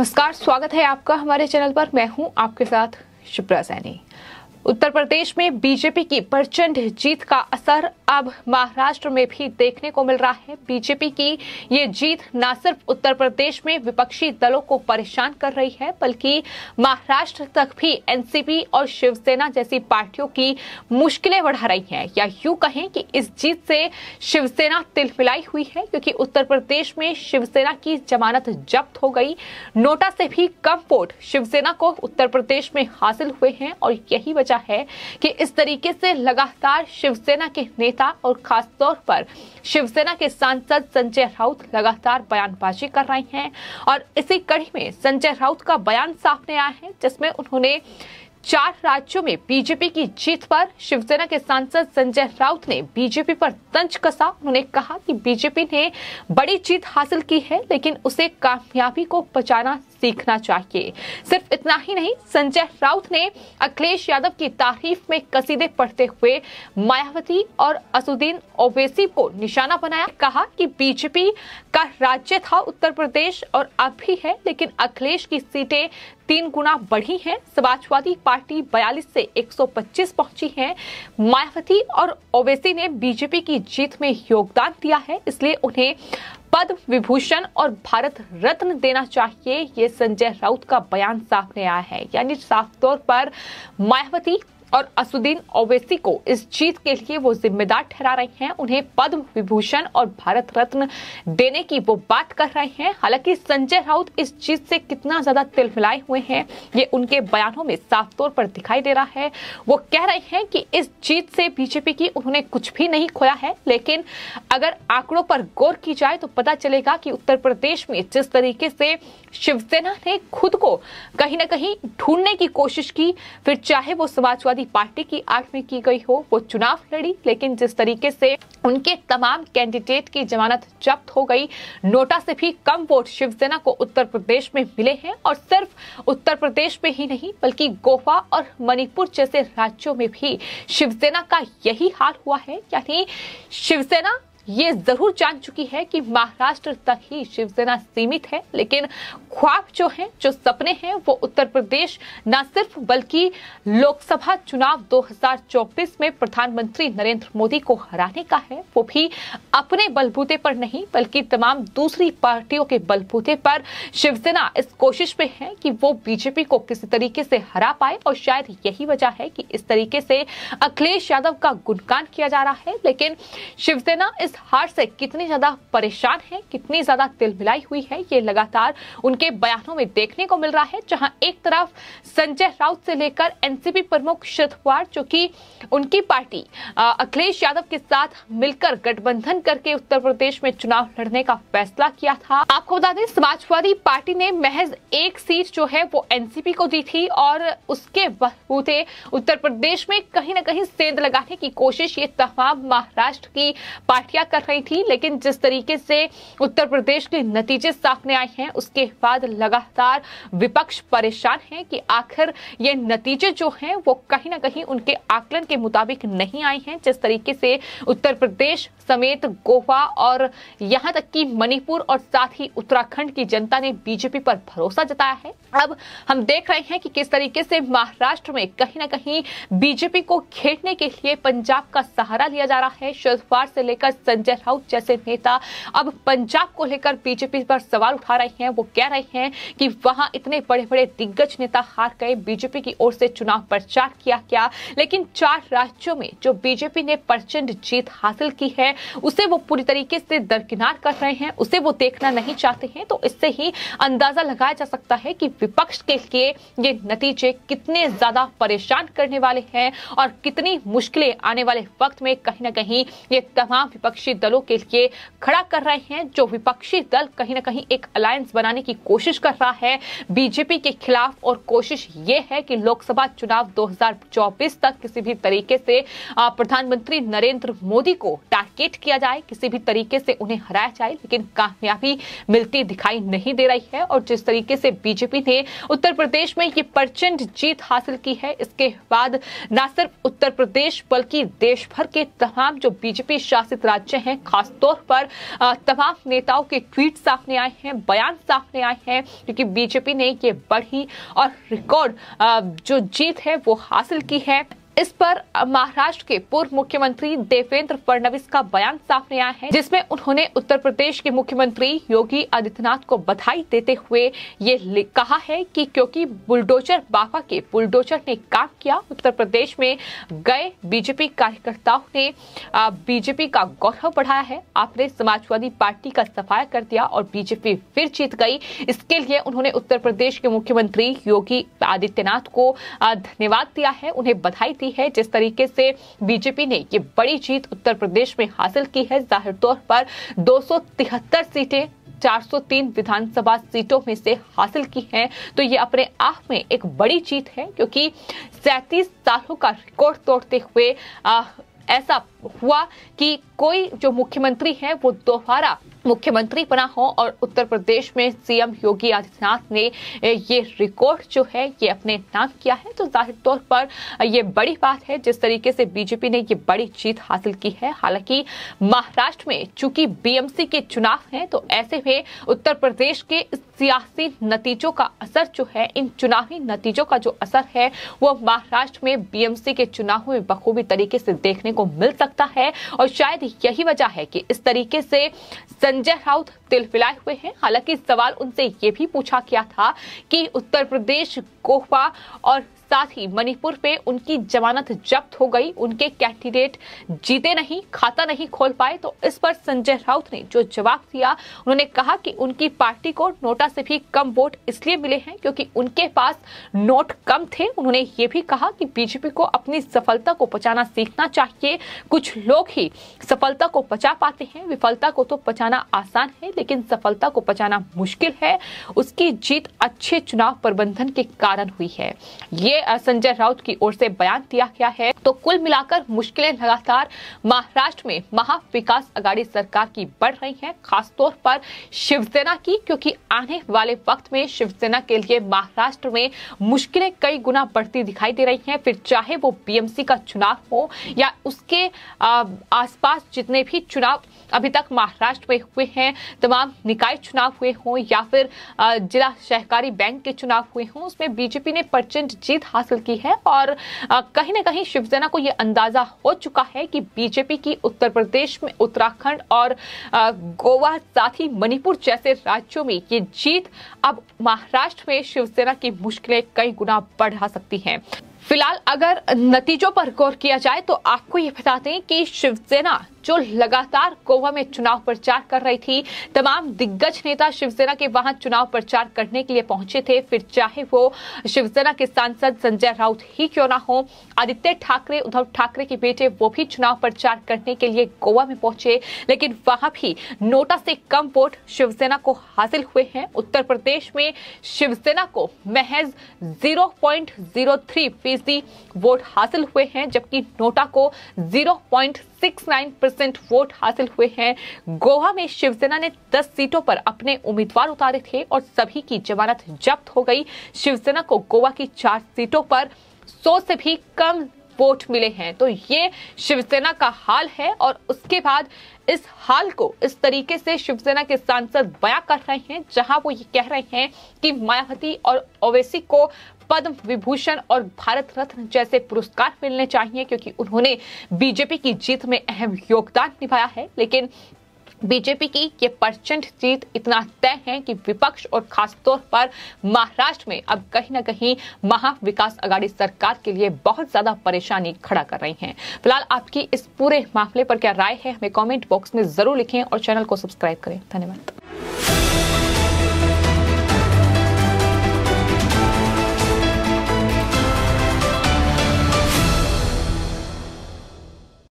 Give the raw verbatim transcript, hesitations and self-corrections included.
नमस्कार, स्वागत है आपका हमारे चैनल पर। मैं हूं आपके साथ शुभ्रा सैनी। उत्तर प्रदेश में बीजेपी की प्रचंड जीत का असर अब महाराष्ट्र में भी देखने को मिल रहा है। बीजेपी की ये जीत न सिर्फ उत्तर प्रदेश में विपक्षी दलों को परेशान कर रही है, बल्कि महाराष्ट्र तक भी एनसीपी और शिवसेना जैसी पार्टियों की मुश्किलें बढ़ा रही हैं, या यूं कहें कि इस जीत से शिवसेना तिलमिलाई हुई है, क्योंकि उत्तर प्रदेश में शिवसेना की जमानत जब्त हो गई। नोटा से भी कम वोट शिवसेना को उत्तर प्रदेश में हासिल हुए हैं और यही वजह है कि इस तरीके से लगातार शिवसेना के नेता और खासतौर पर शिवसेना के सांसद संजय राउत लगातार बयानबाजी कर रहे हैं। और इसी कड़ी में संजय राउत का बयान सामने आया है, जिसमें उन्होंने चार राज्यों में बीजेपी की जीत पर शिवसेना के सांसद संजय राउत ने बीजेपी पर तंज कसा। उन्होंने कहा कि बीजेपी ने बड़ी जीत हासिल की है, लेकिन उसे कामयाबी को बचाना सीखना चाहिए। सिर्फ इतना ही नहीं, संजय राउत ने अखिलेश यादव की तारीफ में कसीदे पढ़ते हुए मायावती और असदुद्दीन ओवैसी को निशाना बनाया। कहा कि बीजेपी का राज्य था उत्तर प्रदेश और अब भी है, लेकिन अखिलेश की सीटें तीन गुना बढ़ी हैं। समाजवादी पार्टी बयालीस से एक सौ पच्चीस पहुंची है। मायावती और ओवैसी ने बीजेपी की जीत में योगदान दिया है, इसलिए उन्हें पद्म विभूषण और भारत रत्न देना चाहिए। ये संजय राउत का बयान सामने आया है। यानी साफ तौर पर मायावती और असदुद्दीन ओवैसी को इस जीत के लिए वो जिम्मेदार ठहरा रही हैं, उन्हें पद्म विभूषण और भारत रत्न देने की वो बात कर रहे हैं। हालांकि संजय राउत इस जीत से कितना ज्यादा तिलमिलाए हुए हैं, ये उनके बयानों में साफ तौर पर दिखाई दे रहा है। वो कह रहे हैं कि इस जीत से बीजेपी की उन्होंने कुछ भी नहीं खोया है, लेकिन अगर आंकड़ों पर गौर की जाए तो पता चलेगा कि उत्तर प्रदेश में जिस तरीके से शिवसेना ने खुद को कहीं ना कहीं ढूंढने की कोशिश की, फिर चाहे वो समाजवादी पार्टी की आड़ में की गई हो, वो चुनाव लड़ी, लेकिन जिस तरीके से उनके तमाम कैंडिडेट की जमानत जब्त हो गई, नोटा से भी कम वोट शिवसेना को उत्तर प्रदेश में मिले हैं। और सिर्फ उत्तर प्रदेश में ही नहीं, बल्कि गोवा और मणिपुर जैसे राज्यों में भी शिवसेना का यही हाल हुआ है। यानी शिवसेना ये जरूर जान चुकी है कि महाराष्ट्र तक ही शिवसेना सीमित है, लेकिन ख्वाब जो हैं, जो सपने हैं, वो उत्तर प्रदेश न सिर्फ बल्कि लोकसभा चुनाव दो हज़ार चौबीस में प्रधानमंत्री नरेंद्र मोदी को हराने का है, वो भी अपने बलबूते पर नहीं, बल्कि तमाम दूसरी पार्टियों के बलबूते पर। शिवसेना इस कोशिश में है कि वो बीजेपी को किसी तरीके से हरा पाए, और शायद यही वजह है कि इस तरीके से अखिलेश यादव का गुणगान किया जा रहा है। लेकिन शिवसेना इस हार से कितनी ज्यादा परेशान है, कितनी ज्यादा तिलमिलाई हुई है, ये लगातार उनके बयानों में देखने को मिल रहा है। जहां एक तरफ संजय राउत से लेकर एनसीपी प्रमुख शरद पवार, जो कि उनकी पार्टी अखिलेश यादव के साथ मिलकर गठबंधन करके उत्तर प्रदेश में चुनाव लड़ने का फैसला किया था। आपको बता दें, समाजवादी पार्टी ने महज एक सीट जो है वो एनसीपी को दी थी, और उसके बलबूते उत्तर प्रदेश में कहीं ना कहीं सेंध लगाने की कोशिश ये तमाम महाराष्ट्र की पार्टियां कर रही थी। लेकिन जिस तरीके से उत्तर प्रदेश के नतीजे सामने आए हैं, उसके बाद लगातार विपक्ष परेशान है कि आखिर ये नतीजे जो हैं वो कहीं ना कहीं उनके आकलन के मुताबिक नहीं आए हैं। जिस तरीके से उत्तर प्रदेश समेत गोवा और यहां तक कि मणिपुर और साथ ही उत्तराखंड की जनता ने बीजेपी पर भरोसा जताया है। अब हम देख रहे हैं कि किस तरीके से महाराष्ट्र में कहीं ना कहीं बीजेपी को घेरने के लिए पंजाब का सहारा लिया जा रहा है। शरद पवार से लेकर संजय राउत जैसे नेता अब पंजाब को लेकर बीजेपी पर सवाल उठा रहे हैं। वो कह रहे हैं कि वहां इतने बड़े बड़े दिग्गज नेता हार गए, बीजेपी की ओर से चुनाव प्रचार किया गया, लेकिन चार राज्यों में जो बीजेपी ने प्रचंड जीत हासिल की है, उसे वो पूरी तरीके से दरकिनार कर रहे हैं, उसे वो देखना नहीं चाहते हैं। तो इससे ही अंदाजा लगाया जा सकता है कि विपक्ष के लिए ये नतीजे कितने ज्यादा परेशान करने वाले हैं और कितनी मुश्किलें आने वाले वक्त में कहीं ना कहीं ये तमाम विपक्षी दलों के लिए खड़ा कर रहे हैं। जो विपक्षी दल कहीं ना कहीं एक अलायंस बनाने की कोशिश कर रहा है बीजेपी के खिलाफ, और कोशिश ये है कि लोकसभा चुनाव दो हज़ार चौबीस तक किसी भी तरीके से प्रधानमंत्री नरेंद्र मोदी को टारगेट किया जाए, किसी भी तरीके से उन्हें हराया जाए, लेकिन कामयाबी मिलती दिखाई नहीं दे रही है। और जिस तरीके से बीजेपी ने उत्तर प्रदेश में ये प्रचंड जीत हासिल की है, इसके बाद न सिर्फ उत्तर प्रदेश बल्कि देश भर के तमाम जो बीजेपी शासित राज्य पहुंचे हैं। खासतौर पर तमाम नेताओं के ट्वीट सामने आए हैं, बयान सामने आए हैं, क्योंकि बीजेपी ने ये बड़ी और रिकॉर्ड जो जीत है वो हासिल की है। इस पर महाराष्ट्र के पूर्व मुख्यमंत्री देवेंद्र फडणवीस का बयान सामने आया है, जिसमें उन्होंने उत्तर प्रदेश के मुख्यमंत्री योगी आदित्यनाथ को बधाई देते हुए ये कहा है कि क्योंकि बुलडोजर बाबा के बुलडोजर ने काम किया, उत्तर प्रदेश में गए बीजेपी कार्यकर्ताओं ने बीजेपी का गौरव बढ़ाया है। आपने समाजवादी पार्टी का सफाया कर दिया और बीजेपी फिर जीत गई। इसके लिए उन्होंने उत्तर प्रदेश के मुख्यमंत्री योगी आदित्यनाथ को धन्यवाद दिया है, उन्हें बधाई दी है। जिस तरीके से बीजेपी ने ये बड़ी जीत उत्तर प्रदेश में हासिल की है, जाहिर तौर पर दो सौ तिहत्तर सीटें चार सौ तीन विधानसभा सीटों में से हासिल की हैं, तो ये अपने आप में एक बड़ी जीत है, क्योंकि सैंतीस सालों का रिकॉर्ड तोड़ते हुए आ, ऐसा हुआ कि कोई जो मुख्यमंत्री है वो दोबारा मुख्यमंत्री बना हो। और उत्तर प्रदेश में सीएम योगी आदित्यनाथ ने ये रिकॉर्ड जो है ये अपने नाम किया है, तो जाहिर तौर पर ये बड़ी बात है जिस तरीके से बीजेपी ने ये बड़ी जीत हासिल की है। हालांकि महाराष्ट्र में चूंकि बीएमसी के चुनाव हैं, तो ऐसे में उत्तर प्रदेश के सियासी नतीजों का असर जो है, इन चुनावी नतीजों का जो असर है वो महाराष्ट्र में बीएमसी के चुनाव में बखूबी तरीके से देखने को मिल सकता है। और शायद यही वजह है कि इस तरीके से संजय राउत तिलफिलाए हुए हैं। हालांकि सवाल उनसे ये भी पूछा गया था कि उत्तर प्रदेश, गोवा और साथ ही मणिपुर पे उनकी जमानत जब्त हो गई, उनके कैंडिडेट जीते नहीं, खाता नहीं खोल पाए, तो इस पर संजय राउत ने जो जवाब दिया, उन्होंने कहा कि उनकी पार्टी को नोटा से भी कम वोट इसलिए मिले हैं क्योंकि उनके पास नोट कम थे। उन्होंने ये भी कहा कि बीजेपी को अपनी सफलता को पचाना सीखना चाहिए, कुछ लोग ही सफलता को पचा पाते हैं, विफलता को तो पचाना आसान है लेकिन सफलता को पचाना मुश्किल है। उसकी जीत अच्छे चुनाव प्रबंधन के कारण हुई है, ये संजय राउत की ओर से बयान दिया गया है। तो कुल मिलाकर मुश्किलें लगातार महाराष्ट्र में महाविकास अघाड़ी सरकार की बढ़ रही हैं, खासतौर पर शिवसेना की, क्योंकि आने वाले वक्त में शिवसेना के लिए महाराष्ट्र में मुश्किलें कई गुना बढ़ती दिखाई दे रही हैं। फिर चाहे वो बीएमसी का चुनाव हो या उसके आसपास जितने भी चुनाव अभी तक महाराष्ट्र में हुए हैं, तमाम निकाय चुनाव हुए हों या फिर जिला सहकारी बैंक के चुनाव हुए हों, उसमें बीजेपी ने प्रचंड जीत हासिल की है। और कहीं ना कहीं शिवसेना को यह अंदाजा हो चुका है कि बीजेपी की उत्तर प्रदेश में, उत्तराखंड और गोवा साथ ही मणिपुर जैसे राज्यों में ये जीत अब महाराष्ट्र में शिवसेना की मुश्किलें कई गुना बढ़ा सकती हैं। फिलहाल अगर नतीजों पर गौर किया जाए तो आपको ये बता दें कि शिवसेना जो लगातार गोवा में चुनाव प्रचार कर रही थी, तमाम दिग्गज नेता शिवसेना के वहां चुनाव प्रचार करने के लिए पहुंचे थे, फिर चाहे वो शिवसेना के सांसद संजय राउत ही क्यों ना हो, आदित्य ठाकरे, उद्धव ठाकरे के बेटे, वो भी चुनाव प्रचार करने के लिए गोवा में पहुंचे, लेकिन वहां भी नोटा से कम वोट शिवसेना को हासिल हुए हैं। उत्तर प्रदेश में शिवसेना को महज जीरो पॉइंट जीरो थ्री फीसदी वोट हासिल हुए हैं, जबकि नोटा को zero point six nine percent vote हासिल हुए हैं। गोवा में शिवसेना ने दस सीटों पर अपने उम्मीदवार उतारे थे और सभी की जमानत जब्त हो गई। शिवसेना को गोवा की चार सीटों पर सौ से भी कम वोट मिले हैं, तो ये शिवसेना का हाल है। और उसके बाद इस हाल को इस तरीके से शिवसेना के सांसद बयां कर रहे हैं, जहां वो ये कह रहे हैं कि मायावती और ओवैसी को पद्म विभूषण और भारत रत्न जैसे पुरस्कार मिलने चाहिए, क्योंकि उन्होंने बीजेपी की जीत में अहम योगदान निभाया है। लेकिन बीजेपी की ये प्रचंड जीत इतना तय है कि विपक्ष और खासतौर पर महाराष्ट्र में अब कहीं ना कहीं महाविकास अघाड़ी सरकार के लिए बहुत ज्यादा परेशानी खड़ा कर रही हैं। फिलहाल आपकी इस पूरे मामले पर क्या राय है, हमें कमेंट बॉक्स में जरूर लिखें और चैनल को सब्सक्राइब करें। धन्यवाद।